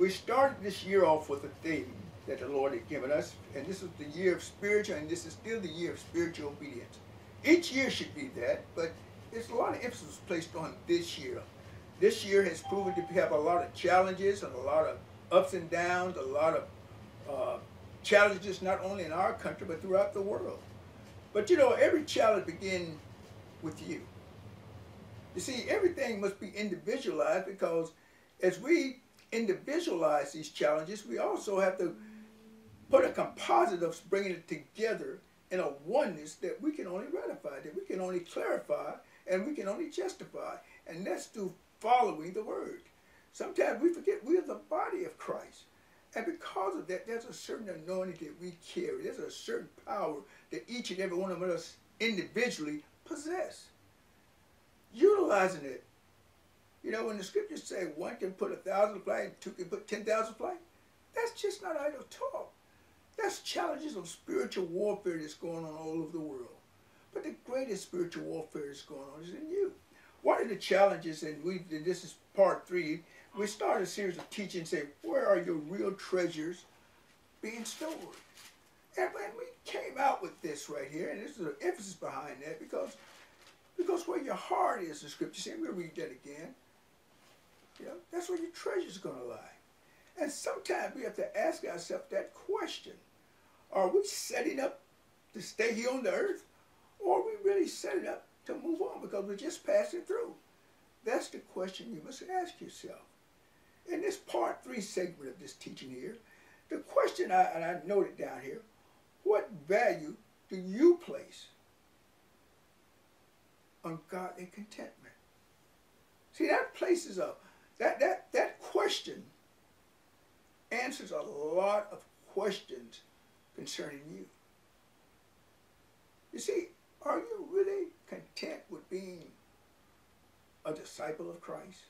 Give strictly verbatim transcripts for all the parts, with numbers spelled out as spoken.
We started this year off with a theme that the Lord had given us, and this is the year of spiritual, and this is still the year of spiritual obedience. Each year should be that, but there's a lot of emphasis placed on this year. This year has proven to have a lot of challenges and a lot of ups and downs, a lot of uh, challenges not only in our country but throughout the world. But you know, every challenge begins with you. You see, everything must be individualized, because as we individualize these challenges, we also have to put a composite of bringing it together in a oneness that we can only ratify, that we can only clarify, and we can only justify, and that's through following the Word. Sometimes we forget we are the body of Christ, and because of that, there's a certain anointing that we carry. There's a certain power that each and every one of us individually possess. Utilizing it. You know, when the scriptures say one can put a thousand to flight and two can put ten thousand to flight, that's just not idle talk. That's challenges of spiritual warfare that's going on all over the world. But the greatest spiritual warfare that's going on is in you. What are the challenges? And we, and this is part three, we started a series of teaching saying, where are your real treasures being stored? And when we came out with this right here, and this is an emphasis behind that, because Because where your heart is, the scripture says, we'll read that again, you know, that's where your treasure is going to lie. And sometimes we have to ask ourselves that question. Are we setting up to stay here on the earth, or are we really setting up to move on because we're just passing through? That's the question you must ask yourself. In this part three segment of this teaching here, the question, I, and I noted down here, what value do you place on God and contentment? See, that places up, that, that, that question answers a lot of questions concerning you. You see, are you really content with being a disciple of Christ?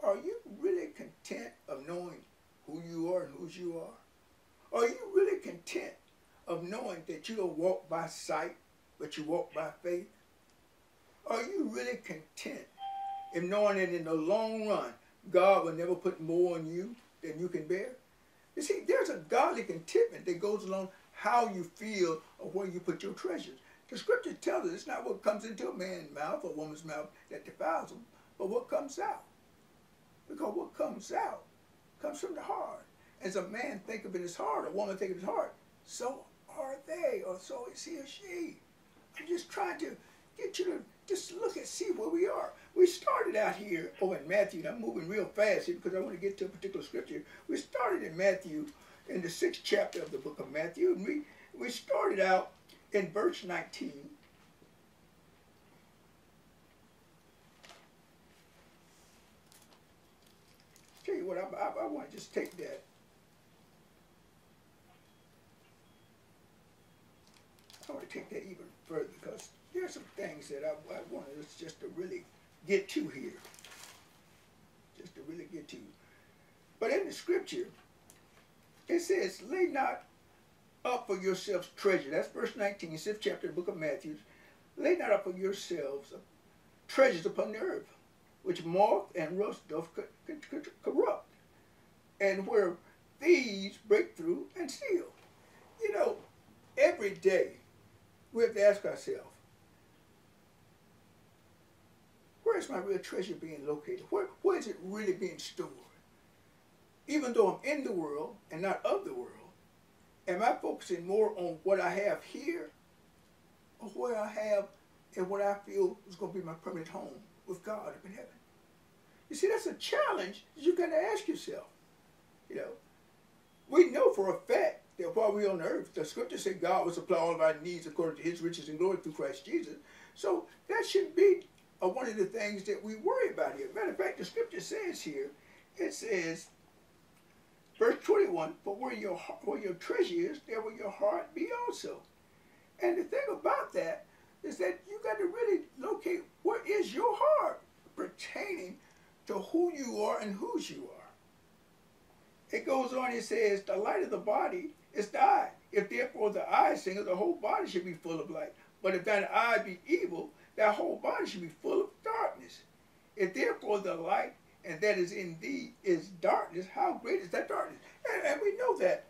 Are you really content of knowing who you are and whose you are? Are you really content of knowing that you don't walk by sight, but you walk by faith? Are you really content in knowing that in the long run, God will never put more on you than you can bear? You see, there's a godly contentment that goes along how you feel or where you put your treasures. The scripture tells us it's not what comes into a man's mouth or a woman's mouth that defiles them, but what comes out. Because what comes out comes from the heart. As a man thinketh in his heart, a woman thinketh in his heart, so are they, or so is he or she. I'm just trying to get you to just look and see where we are. We started out here, oh, in Matthew, and I'm moving real fast here because I want to get to a particular scripture. We started in Matthew, in the sixth chapter of the book of Matthew, and we, we started out in verse nineteen. I'll tell you what, I, I, I want to just take that. I want to take that even further, because there's some things that I, I wanted us just to really get to here. Just to really get to. But in the scripture, it says, lay not up for yourselves treasure. That's verse nineteen, the sixth chapter of the book of Matthew. Lay not up for yourselves treasures upon the earth, which moth and rust doth corrupt, and where thieves break through and steal. You know, every day we have to ask ourselves, where is my real treasure being located? Where, where is it really being stored? Even though I'm in the world and not of the world, am I focusing more on what I have here, or what I have and what I feel is going to be my permanent home with God up in heaven? You see, that's a challenge you've got to ask yourself. You know, we know for a fact that while we're on earth, the scriptures say God will supply all of our needs according to his riches and glory through Christ Jesus. So that should be are one of the things that we worry about here. Matter of fact, the scripture says here, it says, verse twenty-one, for where your, heart, where your treasure is, there will your heart be also. And the thing about that is that you got to really locate where is your heart pertaining to who you are and whose you are. It goes on, it says, the light of the body is the eye. If therefore the eye singeth, the whole body should be full of light. But if thine eye be evil, that whole body should be full of darkness. If therefore the light and that is in thee is darkness, how great is that darkness? And, and we know that.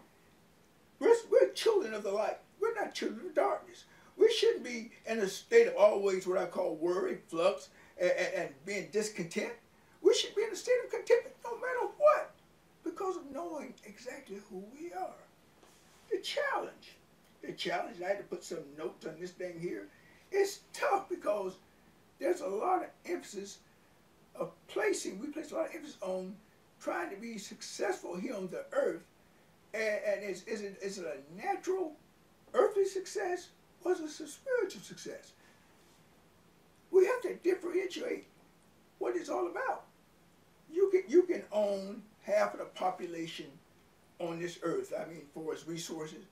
We're, we're children of the light. We're not children of darkness. We shouldn't be in a state of always what I call worry, flux, and, and, and being discontent. We should be in a state of contentment no matter what, because of knowing exactly who we are. The challenge, the challenge, I had to put some notes on this thing here. It's tough because there's a lot of emphasis of placing, we place a lot of emphasis on trying to be successful here on the earth. And, and is, is, it, is it a natural earthly success or is it a spiritual success? We have to differentiate what it's all about. You can, you can own half of the population on this earth, I mean, for its resources,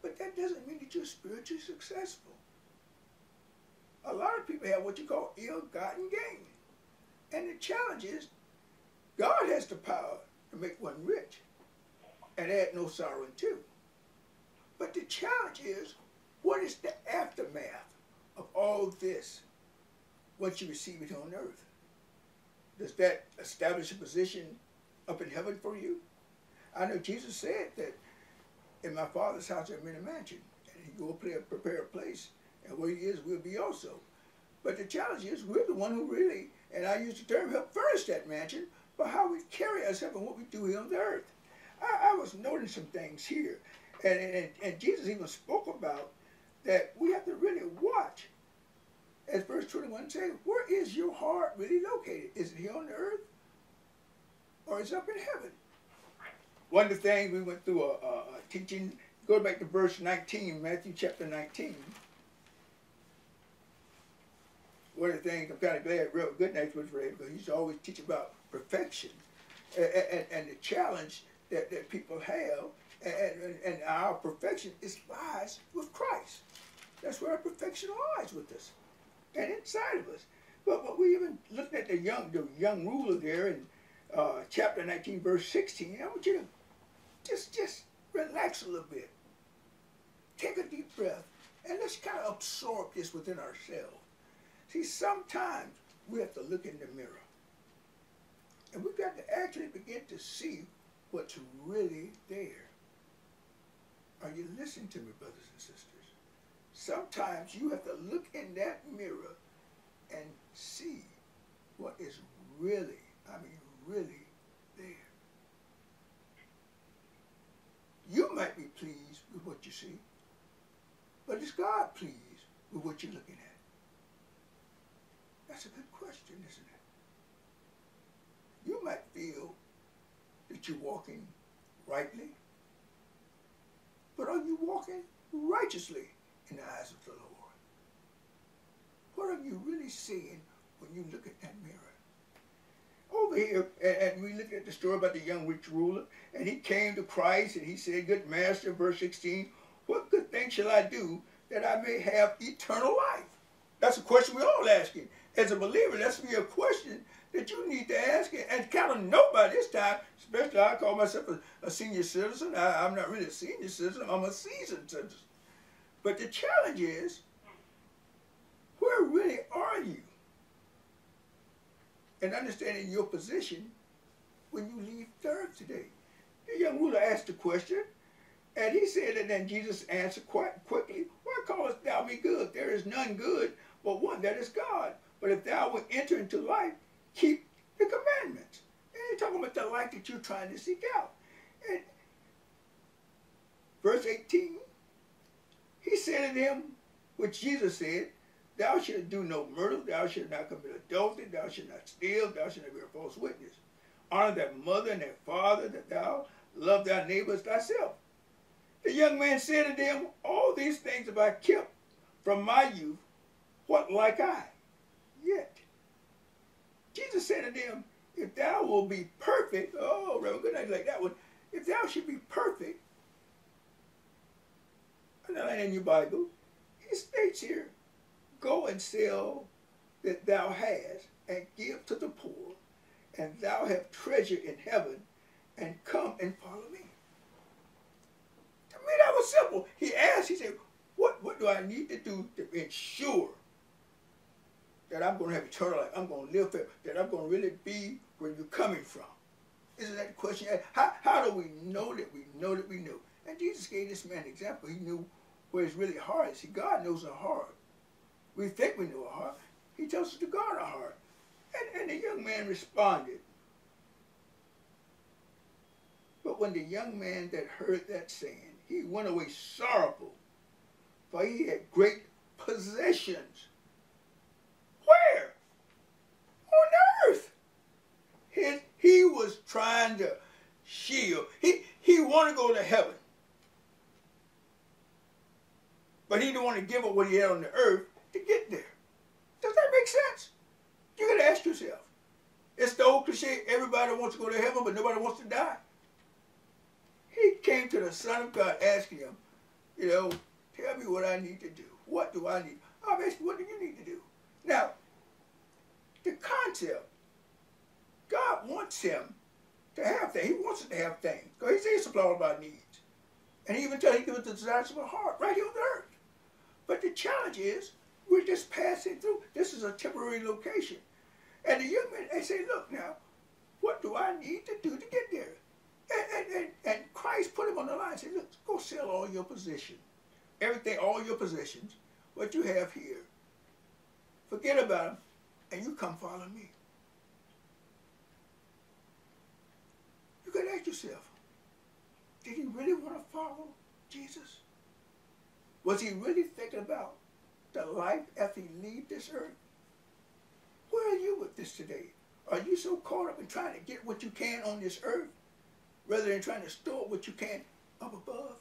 but that doesn't mean that you're spiritually successful. A lot of people have what you call ill-gotten gain. And the challenge is, God has the power to make one rich and add no sorrow into. But the challenge is, what is the aftermath of all this once you receive it on earth? Does that establish a position up in heaven for you? I know Jesus said that in my Father's house there are many mansions, and he will prepare a place, and where he is, we'll be also. But the challenge is, we're the one who really, and I use the term, help furnish that mansion, but how we carry ourselves and what we do here on the earth. I, I was noting some things here, and, and, and Jesus even spoke about that we have to really watch. As verse twenty-one says, where is your heart really located? Is it here on the earth, or is it up in heaven? One of the things we went through a, a, a teaching, go back to verse nineteen, Matthew chapter nineteen. One of the things I'm kind of glad real good night was read, because he used to always teach about perfection and, and, and the challenge that, that people have, and, and our perfection is lies with Christ. That's where our perfection lies with us and inside of us. But, but we even looked at the young, the young ruler there in Uh, chapter nineteen, verse sixteen, I want you to just, just relax a little bit. Take a deep breath, and let's kind of absorb this within ourselves. See, sometimes we have to look in the mirror, and we've got to actually begin to see what's really there. Are you listening to me, brothers and sisters? Sometimes you have to look in that mirror and see what is really, I mean, really there. You might be pleased with what you see, but is God pleased with what you're looking at? That's a good question, isn't it? You might feel that you're walking rightly, but are you walking righteously in the eyes of the Lord? What are you really seeing when you look at that mirror? Over here, and we look at the story about the young rich ruler, and he came to Christ, and he said, good master, verse sixteen, what good thing shall I do that I may have eternal life? That's a question we're all asking. As a believer, that's be a question that you need to ask, and kind of know by this time, especially I call myself a, a senior citizen. I, I'm not really a senior citizen, I'm a seasoned citizen. But the challenge is, where really are you? And understanding your position when you leave the earth today. The young ruler asked the question, and he said, and then Jesus answered quite quickly, why callest thou me good? There is none good but one, that is God. But if thou wilt enter into life, keep the commandments. And he's talking about the life that you're trying to seek out. And verse eighteen, he said to him, which Jesus said, thou shalt do no murder, thou shalt not commit adultery, thou shalt not steal, thou shalt not be a false witness. Honor thy mother and thy father, that thou love thy neighbor as thyself. The young man said to them, all these things have I kept from my youth, what like I? Yet. Jesus said to them, if thou wilt be perfect, oh, Reverend, good night, like that one, if thou shalt be perfect, I know that in your Bible, it states here, go and sell that thou hast, and give to the poor, and thou have treasure in heaven, and come and follow me. To me, that was simple. He asked, he said, what, what do I need to do to ensure that I'm going to have eternal life, I'm going to live forever, that I'm going to really be where you're coming from. Isn't that the question? How, how do we know that we know that we know? And Jesus gave this man an example. He knew where his really heart is. See, God knows our heart. We think we know our heart. He tells us to guard our heart. And, and the young man responded. But when the young man that heard that saying, he went away sorrowful, for he had great possessions. Where? On earth. His He was trying to shield. He, he wanted to go to heaven. But he didn't want to give up what he had on the earth to get there. Does that make sense? You got to ask yourself. It's the old cliche, everybody wants to go to heaven, but nobody wants to die. He came to the Son of God asking him, you know, tell me what I need to do. What do I need? I'm asking, what do you need to do? Now, the concept, God wants him to have things. He wants him to have things. Because he says he supplies all of our needs. And he even tells him he gives us the desires of our heart right here on the earth. But the challenge is, we're just passing through. This is a temporary location. And the young men, they say, look now, what do I need to do to get there? And, and, and, and Christ put him on the line and said, look, go sell all your possession. Everything, all your possessions, what you have here. Forget about them, and you come follow me. Ask yourself, did he really want to follow Jesus? Was he really thinking about the life after he leaves this earth? Where are you with this today? Are you so caught up in trying to get what you can on this earth rather than trying to store what you can up above?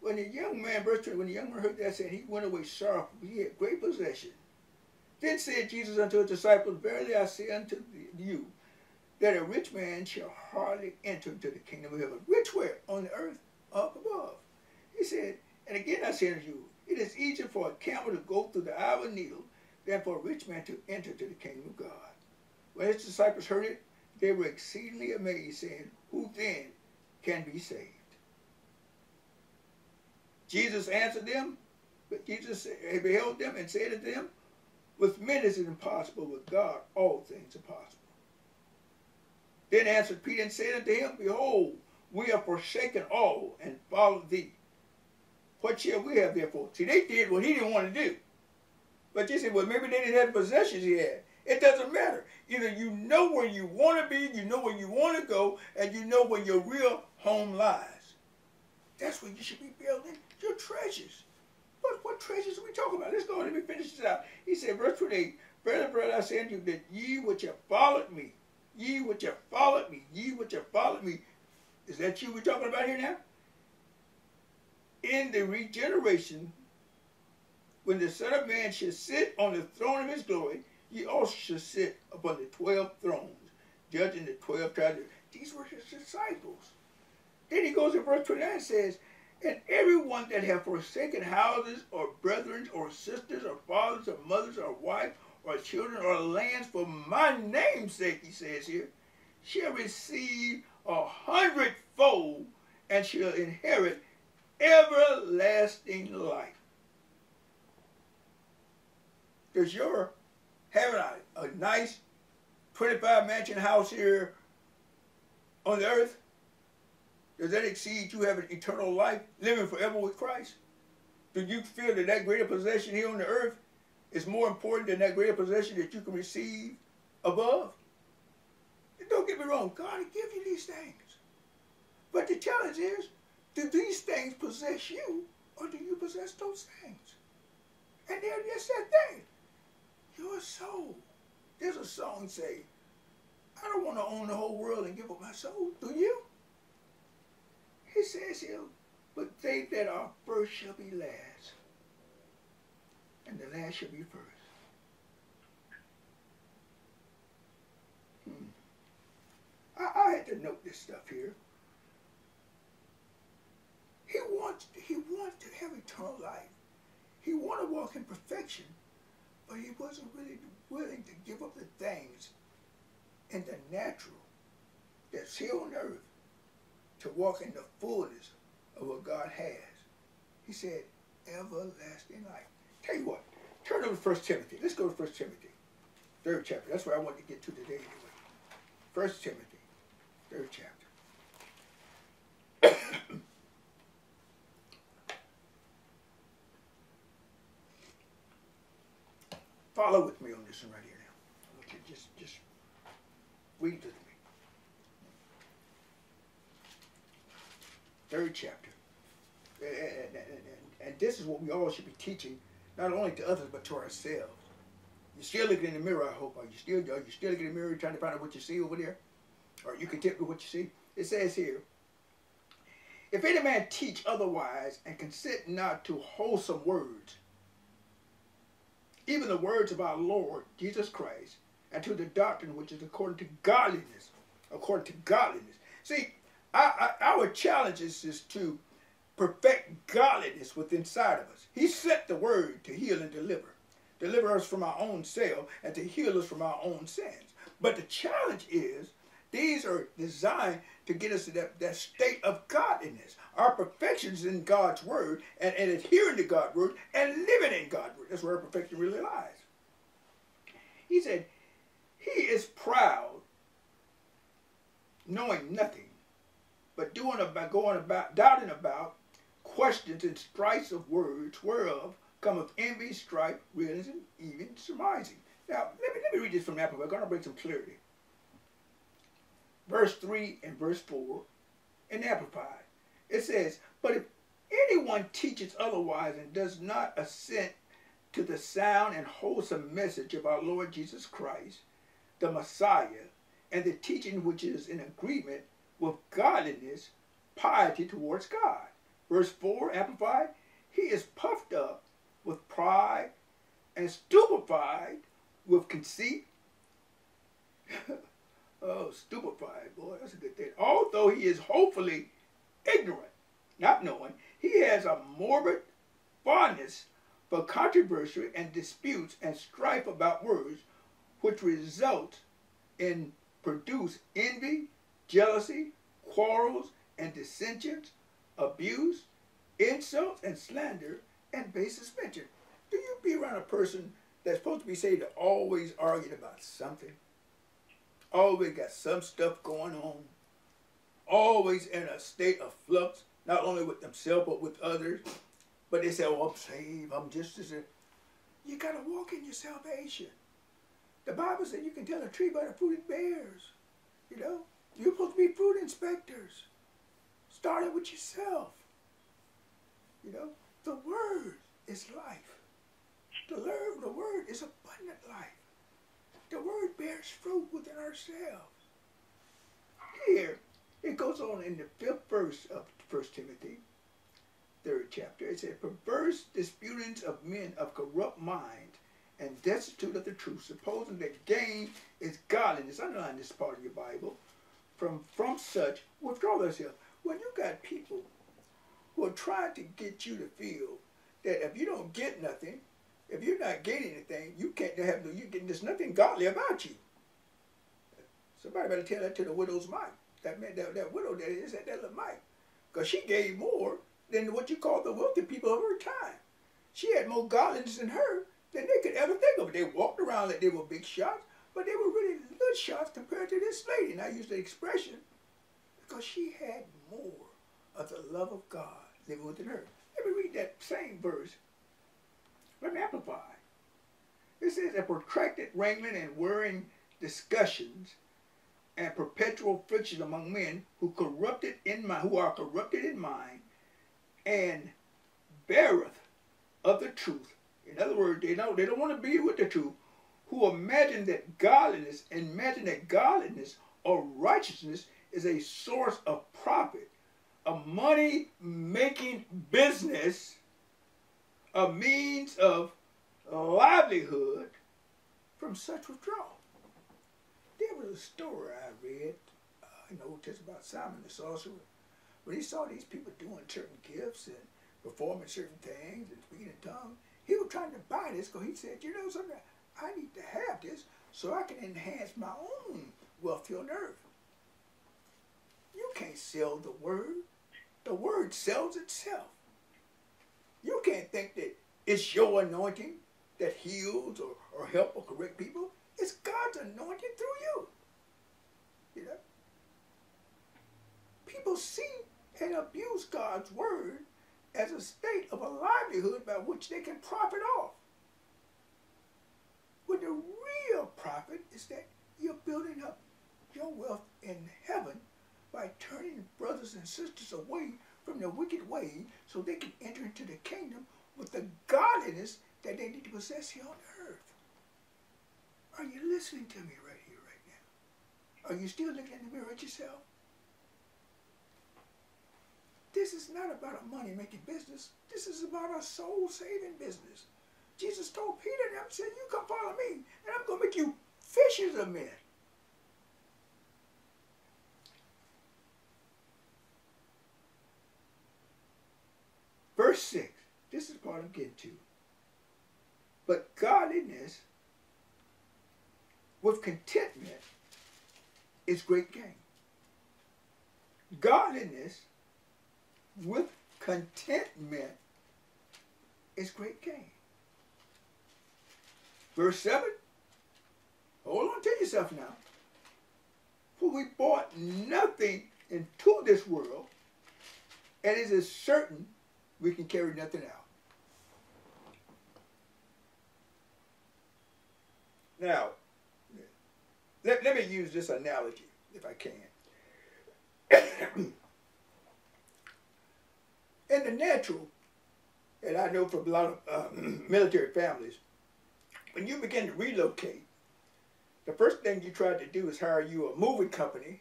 When the young man, verse twenty, when the young man heard that, said he went away sorrowful, he had great possession. Then said Jesus unto his disciples, verily I say unto you, that a rich man shall hardly enter into the kingdom of heaven. Which where? On the earth, up above. He said, and again I say unto you, it is easier for a camel to go through the eye of a needle than for a rich man to enter into the kingdom of God. When his disciples heard it, they were exceedingly amazed, saying, who then can be saved? Jesus answered them, but Jesus beheld them and said to them, with men is it impossible, with God all things are possible. Then answered Peter and said unto him, behold, we have forsaken all and followed thee. What shall we have therefore? See, they did what he didn't want to do. But you say, well, maybe they didn't have the possessions he had. It doesn't matter. Either you know where you want to be, you know where you want to go, and you know where your real home lies. That's where you should be building your treasures. But what treasures are we talking about? Let's go on. Let me finish this out. He said, verse twenty-eight, brother, brother, I say unto you that ye which have followed me, Ye which have followed me, ye which have followed me. Is that you we're talking about here now? In the regeneration, when the Son of Man shall sit on the throne of his glory, ye also shall sit upon the twelve thrones, judging the twelve tribes. These were his disciples. Then he goes to verse twenty-nine and says, and everyone that hath forsaken houses, or brethren, or sisters, or fathers, or mothers, or wives, or children, or lands, for my name's sake, he says here, shall receive a hundredfold and shall inherit everlasting life. Does your having a, a nice twenty-five mansion house here on the earth, does that exceed you having eternal life, living forever with Christ? Do you feel that that greater possession here on the earth is more important than that greater possession that you can receive above? And don't get me wrong, God will give you these things. But the challenge is, do these things possess you, or do you possess those things? And they're just that thing, your soul. There's a song saying, I don't want to own the whole world and give up my soul, do you? He says here, but they that are first shall be last, and the last shall be first. Hmm. I, I had to note this stuff here. He wants, he wants to have eternal life. He wanted to walk in perfection, but he wasn't really willing to give up the things in the natural that's here on earth to walk in the fullness of what God has. He said, everlasting life. Tell you what, Turn over to First Timothy. Let's go to First Timothy, third chapter. That's what I wanted to get to today anyway. First Timothy, third chapter. Follow with me on this one right here now. I want you to just, just read with me. Third chapter. And, and, and, and this is what we all should be teaching, not only to others, but to ourselves. You're still looking in the mirror, I hope. Are you still, are you still looking in the mirror trying to find out what you see over there? Are you content with what you see? It says here, if any man teach otherwise and consent not to wholesome words, even the words of our Lord Jesus Christ, and to the doctrine which is according to godliness. According to godliness. See, I, I, our challenge is, is to perfect godliness within inside of us. He sent the word to heal and deliver. Deliver us from our own self and to heal us from our own sins. But the challenge is, these are designed to get us to that, that state of godliness. Our perfection is in God's word and, and adhering to God's word and living in God's word. That's where our perfection really lies. He said, he is proud, knowing nothing, but doing about, going about, doubting about questions and strifes of words, whereof cometh envy, strife, realism, even surmising. Now, let me, let me read this from that, but I'm going to bring some clarity. Verse three and verse four, in Amplified, it says, but if anyone teaches otherwise and does not assent to the sound and wholesome message of our Lord Jesus Christ, the Messiah, and the teaching which is in agreement with godliness, piety towards God. Verse four, Amplified, he is puffed up with pride and stupefied with conceit. Oh, stupefied, boy, that's a good thing. Although he is hopefully ignorant, not knowing, he has a morbid fondness for controversy and disputes and strife about words, which result in produce envy, jealousy, quarrels, and dissensions, abuse, insults, and slander, and base suspension. Do you be around a person that's supposed to be saved to always arguing about something? Always got some stuff going on, always in a state of flux, not only with themselves but with others. But they say, oh, I'm saved, I'm just as a... You got to walk in your salvation. The Bible said you can tell a tree by the fruit it bears. You know, you're supposed to be fruit inspectors. Start it with yourself. You know, the Word is life. The Word, the Word is abundant life. The Word bears fruit within ourselves. Here, it goes on in the fifth verse of First Timothy, third chapter. It says, perverse disputings of men of corrupt mind and destitute of the truth, supposing that gain is godliness. Underline this part of your Bible. From, from such, withdraw thyself. When you got people who are trying to get you to feel that if you don't get nothing, if you're not getting anything, you can't have no, you getting, there's nothing godly about you. Somebody better tell that to the widow's Mike. That man, that, that widow that is that, that little Mike. Because she gave more than what you call the wealthy people of her time. She had more godliness in her than they could ever think of. They walked around like they were big shots, but they were really little shots compared to this lady. And I use the expression because she had more of the love of God living within her. Let me read that same verse. Let me amplify. It says, a protracted wrangling and worrying discussions and perpetual friction among men who corrupted in mind, who are corrupted in mind, and beareth of the truth. In other words, they don't, they don't want to be with the truth. Who imagine that godliness, imagine that godliness or righteousness is a source of profit, a money-making business, a means of livelihood. From such withdrawal. There was a story I read uh, in the Old Testament about Simon the sorcerer. When he saw these people doing certain gifts and performing certain things and speaking in tongues, he was trying to buy this because he said, you know something, I need to have this so I can enhance my own wealth here on earth. You can't sell the word. The word sells itself. You can't think that it's your anointing, that heals or, or help or correct people, it's God's anointing through you. You know? People see and abuse God's word as a state of a livelihood by which they can profit off. When the real profit is that you're building up your wealth in heaven by turning brothers and sisters away from their wicked way so they can enter into the kingdom with the godliness that they need to possess here on earth. Are you listening to me right here, right now? Are you still looking in the mirror at yourself? This is not about a money-making business. This is about a soul-saving business. Jesus told Peter and them, said, you come follow me, and I'm going to make you fishers of men. Verse six, this is what I'm getting to. But godliness with contentment is great gain. Godliness with contentment is great gain. Verse seven, hold on to yourself now. For we bought nothing into this world, and it is certain we can carry nothing out. Now, let, let me use this analogy, if I can. In the natural, and I know from a lot of uh, military families, when you begin to relocate, the first thing you try to do is hire you a moving company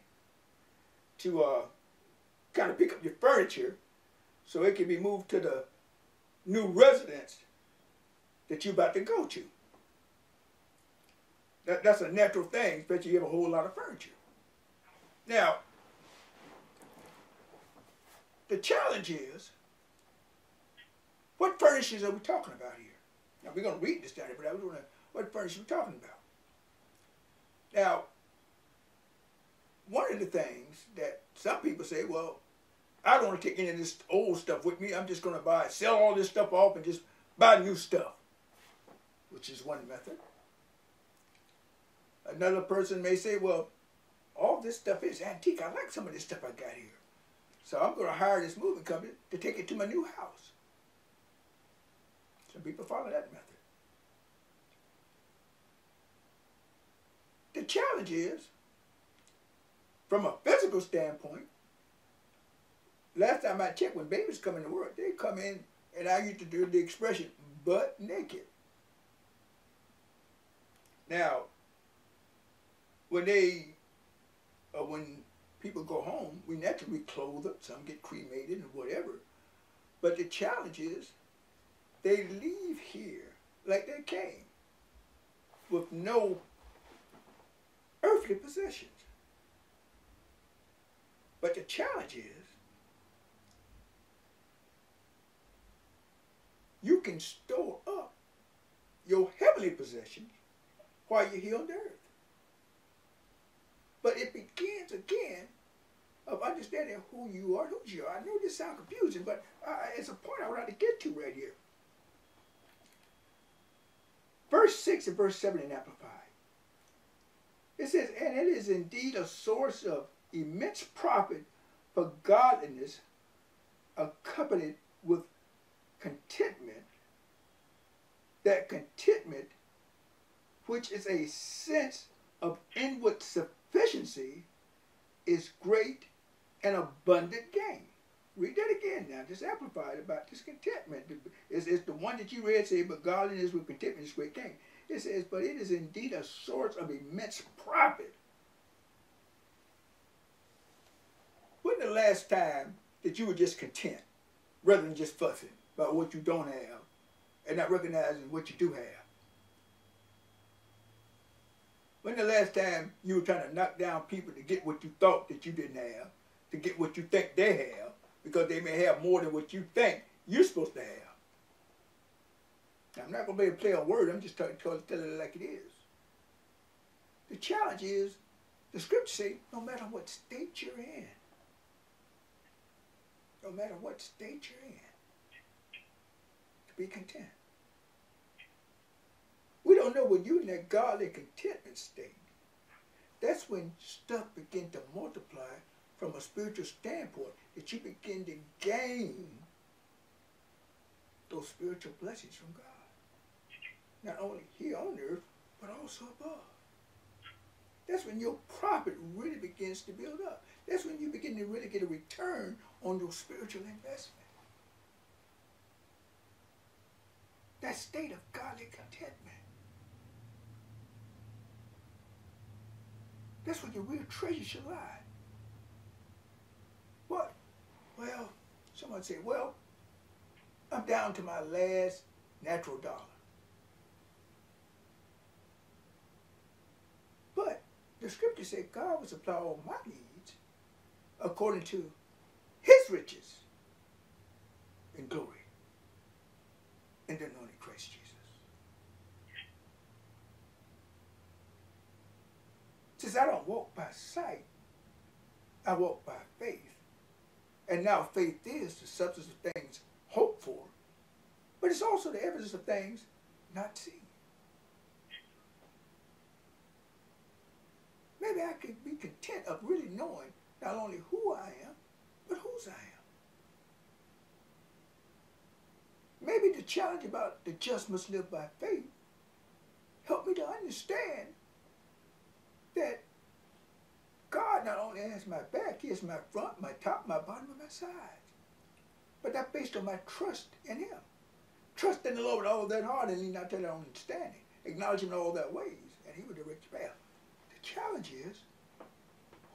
to uh, kind of pick up your furniture so it can be moved to the new residence that you're about to go to. That, that's a natural thing, especially if you have a whole lot of furniture. Now, the challenge is, what furnishings are we talking about here? Now, we're going to read this down here, but I was wondering what furnishings we're talking about. Now, one of the things that some people say, well, I don't want to take any of this old stuff with me. I'm just going to buy, sell all this stuff off and just buy new stuff, which is one method. Another person may say, well, all this stuff is antique. I like some of this stuff I got here. So I'm going to hire this moving company to take it to my new house. Some people follow that method. The challenge is, from a physical standpoint, last time I checked, when babies come in the world, they come in, and I used to do the expression, butt naked. Now, when they, uh, when people go home, we naturally clothe them, some get cremated and whatever. But the challenge is, they leave here like they came, with no earthly possessions. But the challenge is, you can store up your heavenly possessions while you're here on the earth. But it begins again of understanding who you are, who you are. I know this sounds confusing, but uh, it's a point I would like to get to right here. Verse six and verse seven in Amplified. It says, and it is indeed a source of immense profit for godliness accompanied with contentment, that contentment which is a sense of inward sufficiency is great and abundant gain. Read that again now, just amplified about this contentment. It's, it's the one that you read, say, but godliness with contentment is great gain. It says, but it is indeed a source of immense profit. When the last time that you were just content, rather than just fussing about what you don't have and not recognizing what you do have? When the last time you were trying to knock down people to get what you thought that you didn't have, to get what you think they have, because they may have more than what you think you're supposed to have? Now, I'm not going to be able to play a word. I'm just telling it like it is. The challenge is, the scriptures say, no matter what state you're in, no matter what state you're in, to be content. We don't know when you're in that godly contentment state. That's when stuff begins to multiply from a spiritual standpoint, that you begin to gain those spiritual blessings from God. Not only here on earth, but also above. That's when your profit really begins to build up. That's when you begin to really get a return on your spiritual investment. That state of godly contentment. That's where your real treasure should lie. What? Well, someone said, well, I'm down to my last natural dollar. But the scripture said God will supply all my needs according to his riches and glory in the anointed Christ Jesus. Since I don't walk by sight, I walk by faith. And now faith is the substance of things hoped for, but it's also the evidence of things not seen. Maybe I could be content of really knowing not only who I am, but whose I am. Maybe the challenge about the just must live by faith helped me to understand that God not only has my back, he has my front, my top, my bottom, and my sides. But that's based on my trust in him. Trust in the Lord with all that heart and lean not to their own understanding. Acknowledge him in all their ways, and he will direct your path. The challenge is,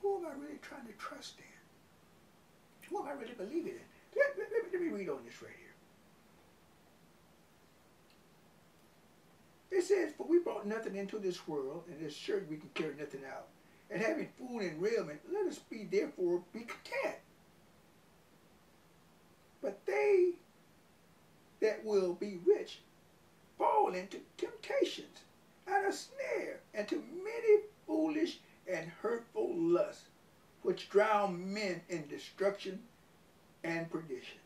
who am I really trying to trust in? Who am I really believing in? Let, let, let, me, let me read on this right here. It says, for we brought nothing into this world, and it is certain we can carry nothing out. And having food and raiment, let us be therefore be content. But they that will be rich fall into temptations, and a snare, and to many foolish and hurtful lusts, which drown men in destruction and perdition.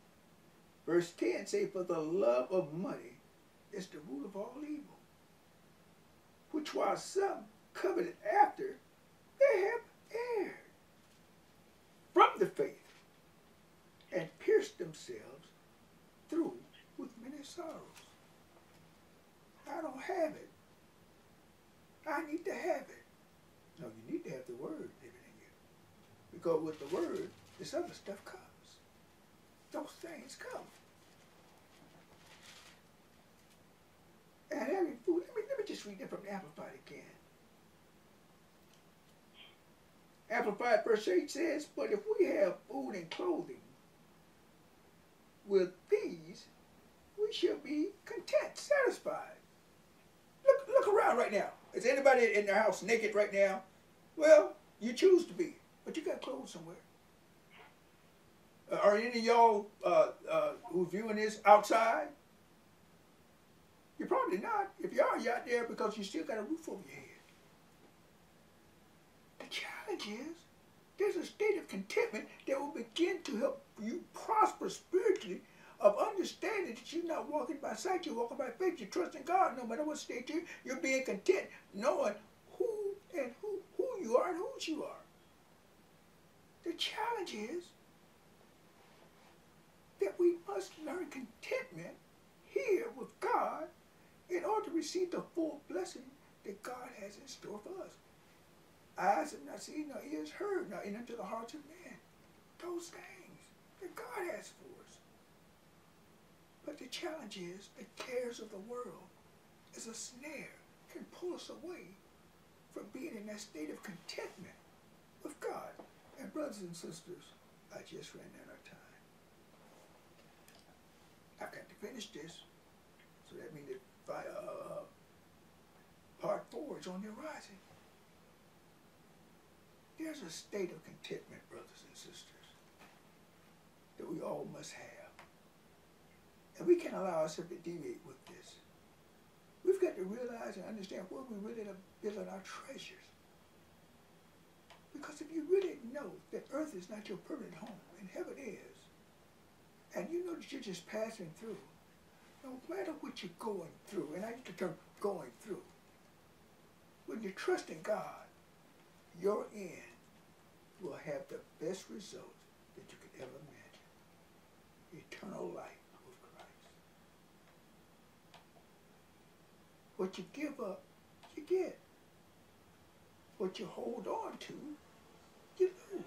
Verse ten says, for the love of money is the root of all evil, which while some coveted after, they have erred from the faith, and pierced themselves through with many sorrows. I don't have it. I need to have it. No, you need to have the word living in you. Because with the word, this other stuff comes. Those things come. And having food, let me, let me just read that from the Amplified again. Amplified verse eight says, but if we have food and clothing, with these, we shall be content, satisfied. Look, look around right now. Is anybody in their house naked right now? Well, you choose to be, but you got clothes somewhere. Uh, are any of y'all uh, uh, who viewing this outside? You're probably not. If you are, you're out there because you still got a roof over your head. The challenge is, there's a state of contentment that will begin to help you prosper spiritually, of understanding that you're not walking by sight, you're walking by faith, you're trusting God no matter what state you're in. You're being content, knowing who and who, who you are and whose you are. The challenge is that we must learn contentment here with God in order to receive the full blessing that God has in store for us. Eyes have not seen, nor ears heard, nor entered into the hearts of men. Those things that God has for us. But the challenge is, the cares of the world is a snare, can pull us away from being in that state of contentment with God. And brothers and sisters, I just ran out of time. I've got to finish this, so that means that uh, part four is on the horizon. There's a state of contentment, brothers and sisters, that we all must have. And we can't allow ourselves to deviate with this. We've got to realize and understand where we really are building our treasures. Because if you really know that earth is not your permanent home, and heaven is, and you know that you're just passing through, no matter what you're going through, and I used to term going through, when you trust in God, your end will have the best result that you could ever imagine. Eternal life with Christ. What you give up, you get. What you hold on to, you lose.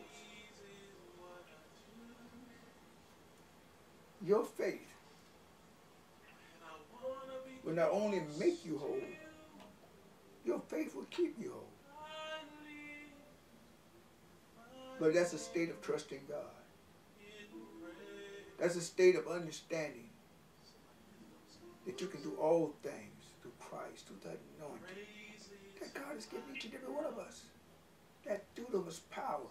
Your faith will not only make you whole, your faith will keep you whole. But that's a state of trusting God. That's a state of understanding that you can do all things through Christ, through that anointing that God has given each and every one of us. That dunamis power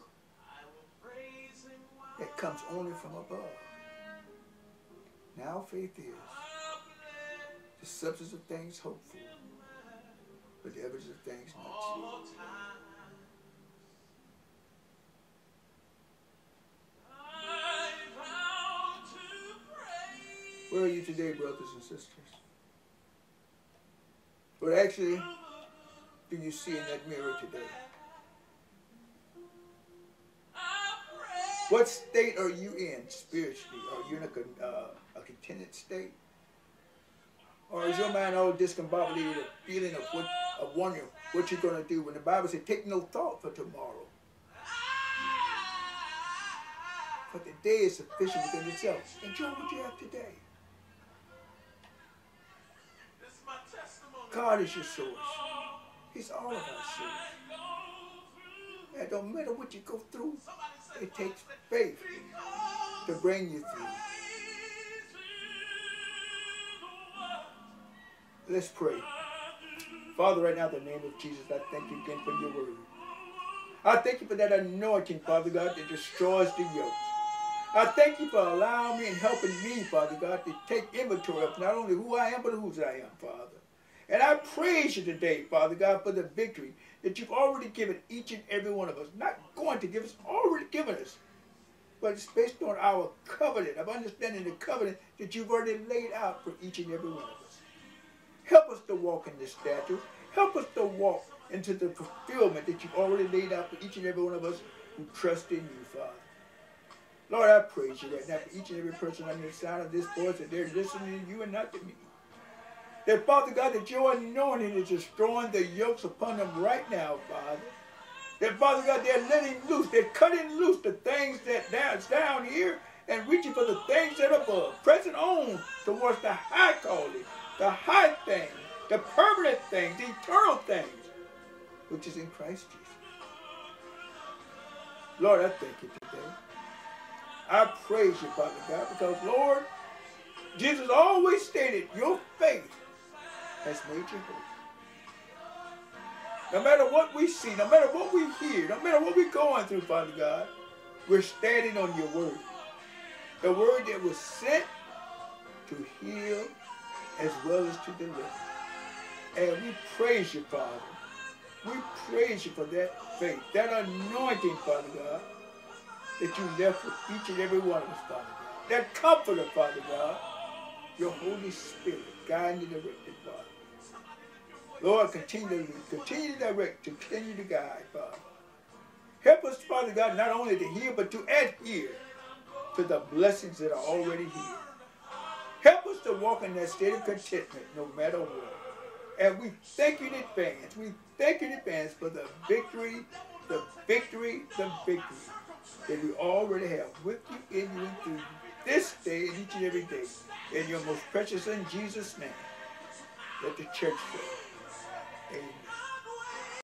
that comes only from above. Now faith is the substance of things hoped for, but the evidence of things not seen. Where are you today, brothers and sisters? What actually do you see in that mirror today? What state are you in spiritually? Are you in a, uh, a contented state? Or is your mind all discombobulated, a feeling of, what, of wondering what you're going to do? When the Bible says, take no thought for tomorrow, but the day is sufficient within itself. Enjoy what you have today. God is your source. He's all of our source. And it don't matter what you go through, it takes faith to bring you through. Let's pray. Father, right now, in the name of Jesus, I thank you again for your word. I thank you for that anointing, Father God, that destroys the yoke. I thank you for allowing me and helping me, Father God, to take inventory of not only who I am, but whose I am, Father. And I praise you today, Father God, for the victory that you've already given each and every one of us. Not going to give us, already given us. But it's based on our covenant, of understanding the covenant that you've already laid out for each and every one of us. Help us to walk in this statue. Help us to walk into the fulfillment that you've already laid out for each and every one of us who trust in you, Father. Lord, I praise you right now for each and every person under the sound of this voice, that they're listening to you and not to me. That, Father God, that your anointing is destroying the yokes upon them right now, Father. That, Father God, they're letting loose. They're cutting loose the things that are down here and reaching for the things that are above. Pressing on towards the high calling, the high thing, the permanent things, the eternal things, which is in Christ Jesus. Lord, I thank you today. I praise you, Father God, because, Lord, Jesus always stated, your faith has made you whole. No matter what we see, no matter what we hear, no matter what we're going through, Father God, we're standing on your word. The word that was sent to heal as well as to deliver. And we praise you, Father. We praise you for that faith, that anointing, Father God, that you left with each and every one of us, Father God. That comforter, Father God, your Holy Spirit, guiding and directing, Father. Lord, continue to, continue to direct, continue to guide, Father. Help us, Father God, not only to hear, but to adhere to the blessings that are already here. Help us to walk in that state of contentment, no matter what. And we thank you in advance. We thank you in advance for the victory, the victory, the victory that we already have with you, in you, and through you, this day and each and every day. In your most precious Son, Jesus' name, let the church say, amen.